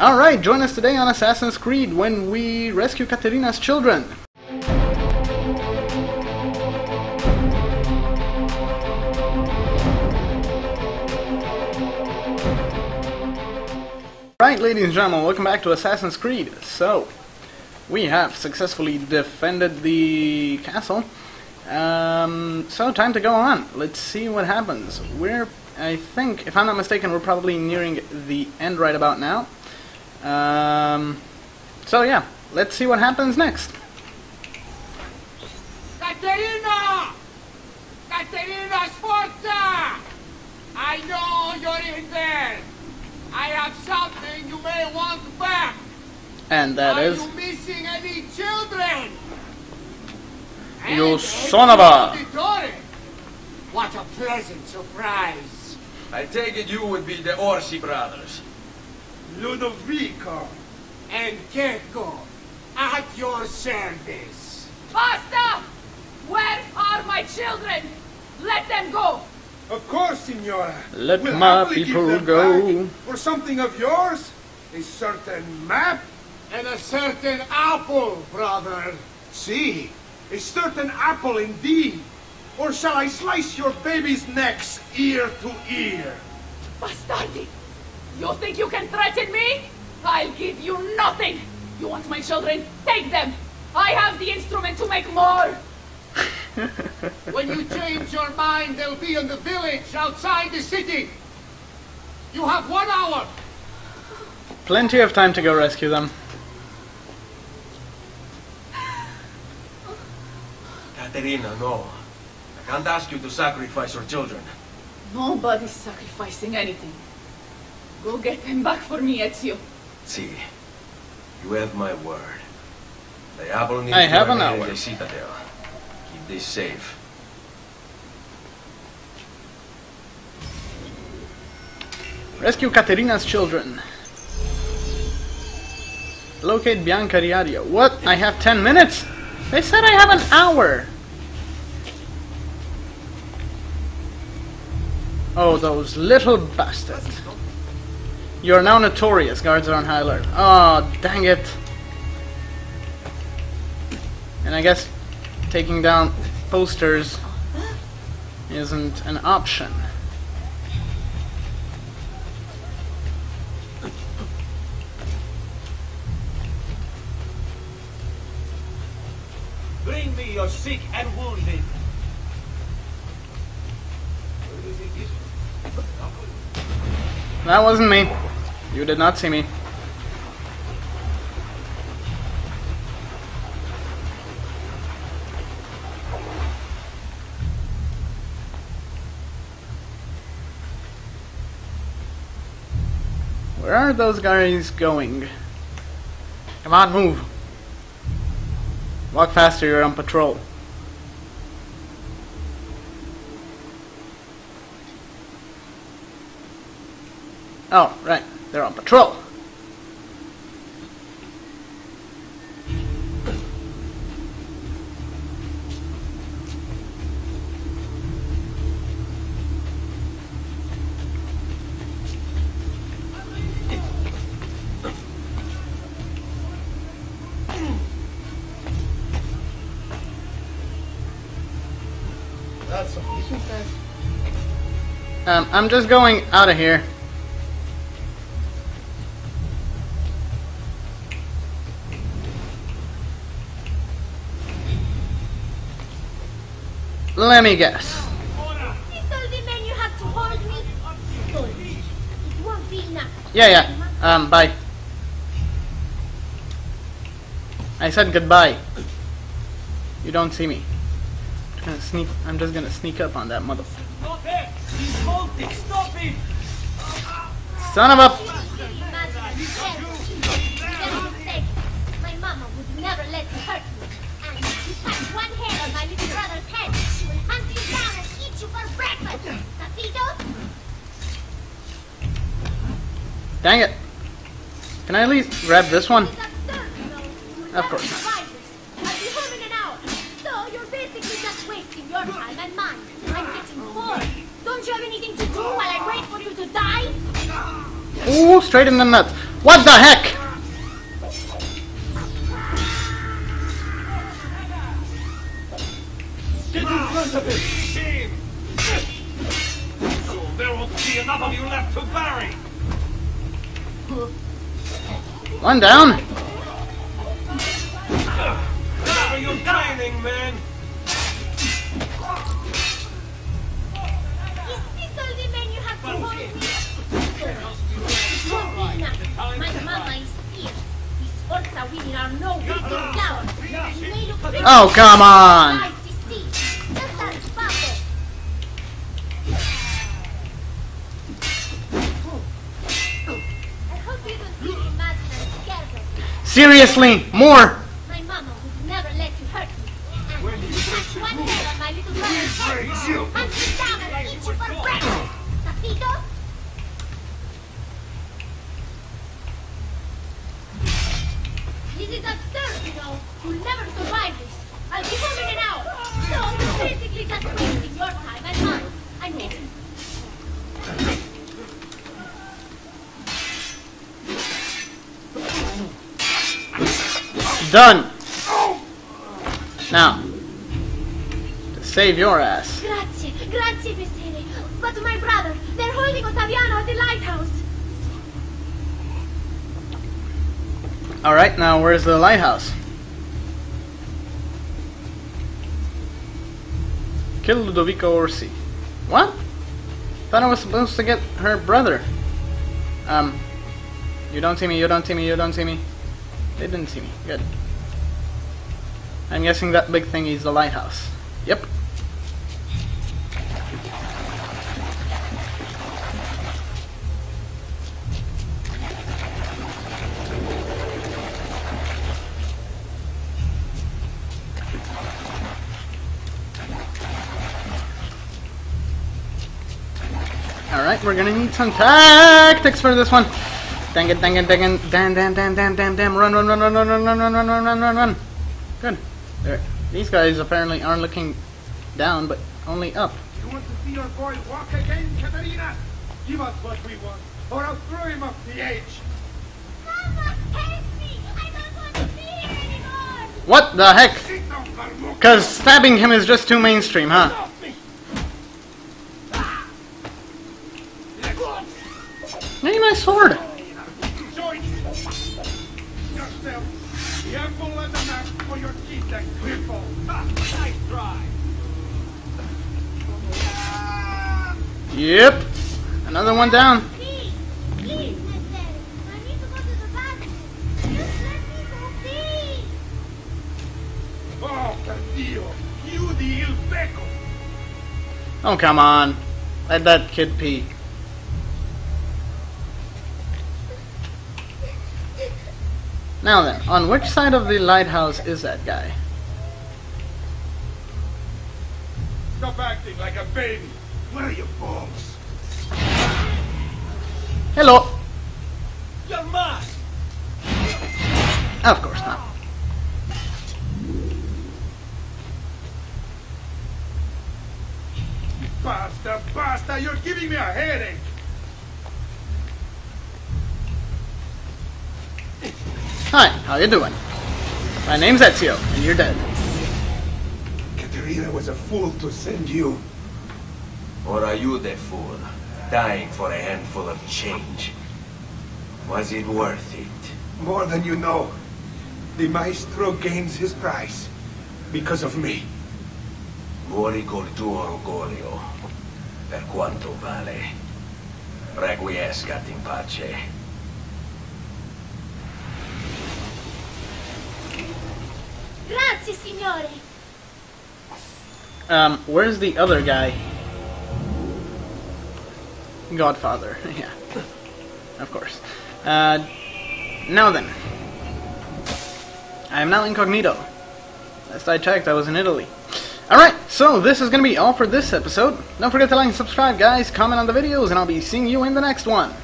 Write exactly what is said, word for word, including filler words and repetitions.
Alright, join us today on Assassin's Creed when we rescue Caterina's children! Right, ladies and gentlemen, welcome back to Assassin's Creed. So, we have successfully defended the castle. Um, so, time to go on. Let's see what happens. We're, I think, if I'm not mistaken, we're probably nearing the end right about now. Um, so yeah, let's see what happens next. Caterina! Caterina Sforza! I know you're in there! I have something you may want back! And that Are is... Are you missing any children? You and son of a... What a pleasant surprise! I take it you would be the Orsi brothers. Ludovico and Checo, at your service. Basta! Where are my children? Let them go! Of course, Signora. Let we'll my people go. Or something of yours? A certain map? And a certain apple, brother. See, si, a certain apple indeed. Or shall I slice your baby's necks ear to ear? Bastardi! You think you can threaten me? I'll give you nothing! You want my children? Take them! I have the instrument to make more! When you change your mind, they'll be in the village outside the city! You have one hour! Plenty of time to go rescue them. Caterina, no. I can't ask you to sacrifice your children. Nobody's sacrificing anything. Go get them back for me, Ezio. See, you have my word. The apple needs I have an hour. The citadel. Keep this safe. Rescue Caterina's children. Locate Bianca Riario. What? I have ten minutes? They said I have an hour. Oh, those little bastards. You are now notorious. Guards are on high alert. Oh, dang it. And I guess taking down posters isn't an option. Bring me your sick and wounded. That wasn't me. You did not see me. Where are those guys going? Come on, move. Walk faster, you're on patrol. Oh, right. They're on patrol. Um, I'm just going out of here. Let me guess. Yeah, yeah. Um, bye. I said goodbye. You don't see me. I'm gonna sneak. I'm just gonna sneak up on that motherfucker. Son of a. My mama would never let me hurt you. And if you touch one hair on my little brother's head, hunt you down and eat you for breakfast! Capito? Dang it! Can I at least grab this one? Of course not. I'll be home in an hour. So you're basically just wasting your time and mine. I'm getting bored. Don't you have anything to do while I wait for you to die? Ooh, straight in the nuts. What the heck? Get in front of him! So there won't be enough of you left to bury! One down! Where are you dining, man? Oh, come on! Seriously, more! My mama would never let you hurt me. When you touch one hair on my little brother, I'll sit down and eat you for breakfast. Capito? This is absurd, you know. You'll never survive this. I'll be home in an hour. So I'm basically just wasting your time and mine. I'm getting it. Done. Now, to save your ass. Grazie, grazie, Messere. But my brother, they're holding Ottaviano at the lighthouse. All right, now where's the lighthouse? Kill Ludovico Orsi. What? Thought I was supposed to get her brother. Um, you don't see me. You don't see me. You don't see me. They didn't see me. Good. I'm guessing that big thing is the lighthouse. Yep. Alright, we're gonna need some tactics for this one. Dang it, dang it, dang it, damn, damn, damn, damn, damn, damn, run, run, run, run, run, run, run, run, run, run, run, run, run. Good. There. These guys apparently aren't looking down, but only up. You want to see your boy walk again, Caterina? Give us what we want, or I'll throw him off the edge. Mama, help me! I don't want to be here anymore! What the heck? Because stabbing him is just too mainstream, huh? Give me my sword! Yep, another one down. Please, please, I need to go to the bathroom. Just let me go, please. Oh, Castillo, you the il becco. Oh, come on. Let that kid pee. Now then, on which side of the lighthouse is that guy? Stop acting like a baby. Where are your balls? Hello. You're mine. Of course not. Basta, basta! You're giving me a headache. Hi, how you doing? My name's Ezio, and you're dead. Caterina was a fool to send you. Or are you the fool, dying for a handful of change? Was it worth it? More than you know. The maestro gains his prize because of me. Mori tuo orgoglio. Per quanto vale. Requiescat in pace. Grazie, signore. Um, where's the other guy? Godfather, yeah, of course. Uh, now then, I am now incognito. Last I checked, I was in Italy. Alright, so this is going to be all for this episode. Don't forget to like and subscribe, guys, comment on the videos, and I'll be seeing you in the next one.